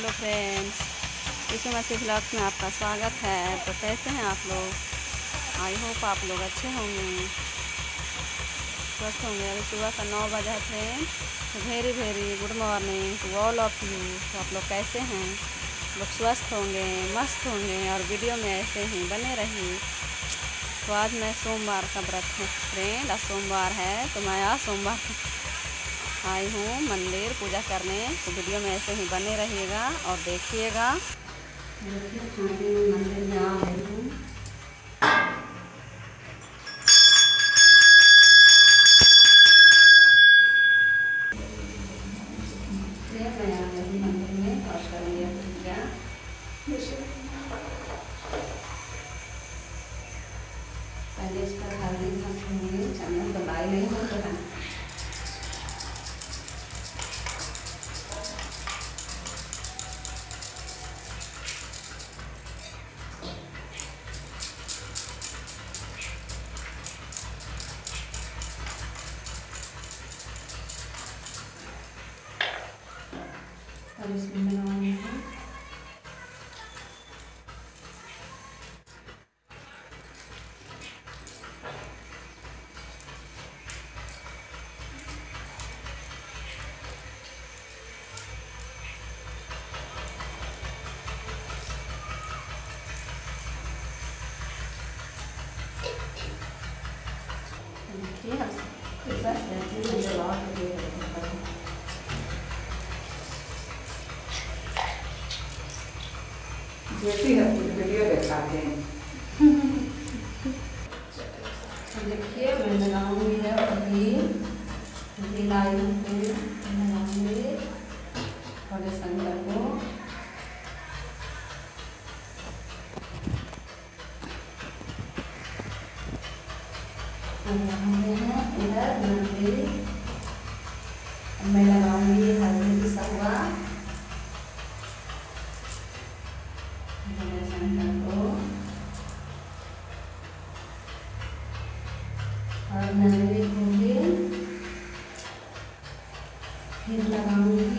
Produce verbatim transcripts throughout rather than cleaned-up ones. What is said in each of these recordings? Hello friends, Ishu Masih vlog में आपका स्वागत है। तो कैसे हैं आप लोग? आई होप आप लोग अच्छे होंगे, स्वस्थ होंगे। अभी सुबह का नौ बजा है फ्रेंड्स। तो very very good morning to all of you. तो आप लोग कैसे हैं? लोग स्वस्थ होंगे, मस्त होंगे और वीडियो में ऐसे ही बने रहिए। तो आज मैं सोमवार का व्रत हूँ फ्रेंड। आज सोमवार है तो मैं आज सोमवार आई हूँ मंदिर पूजा करने। तो वीडियो में ऐसे ही बने रहिएगा और देखिएगा। मंदिर में आ गई हूँ। मैं आ गई मंदिर में और कर लिया पूजा। पहले इसका खाली चम्मच दबाई नहीं होता है। और इसमें बनाने हैं जैसी है कुछ वीडियो दिखाते हैं। देखिए मैं लगाऊंगी है अभी लाई में लगाऊंगी थोड़े संदर को। लगाऊंगे हैं इधर मंदिर। मैं लगाऊंगी हल्दी की सवा और मंदिर होंगे। फिर लगाऊंगी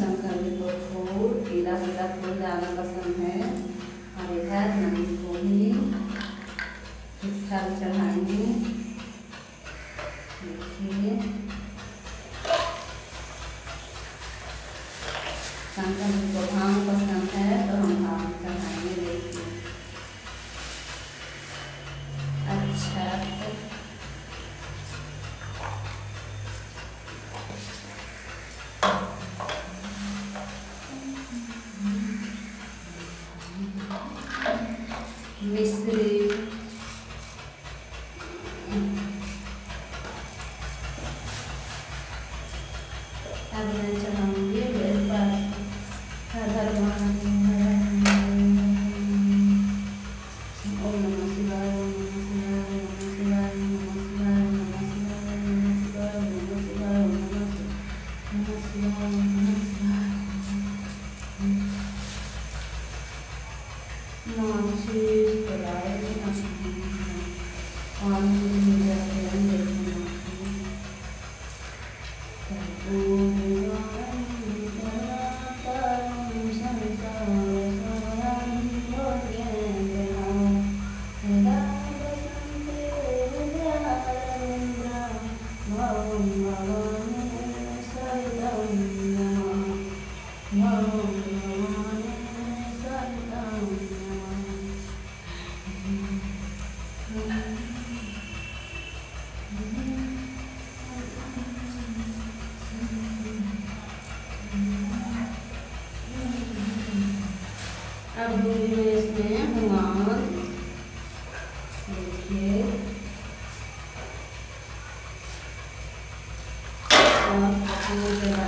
शंकर जी को फूल। पीला पीला फूल ज़्यादा पसंद है। और इधर नंदी को भी फल चढ़ाएंगे। देखिए शंकर जी को भांग पसंद है तो हम भांग चढ़ाएंगे। देखिए अच्छा मिस्त्री चढ़ाऊंगी बेल पर। हर ओम नमः शिवाय, ओम नमः शिवाय, ओम नमः शिवाय, ओम नमः शिवाय, ओम नमः शिवाय, ओम नमः शिवाय, ओम नमः शिवाय, ओम नमः शिवाय, नमः शिवाय। अब दूंगी इसमें भगवान। देखिए और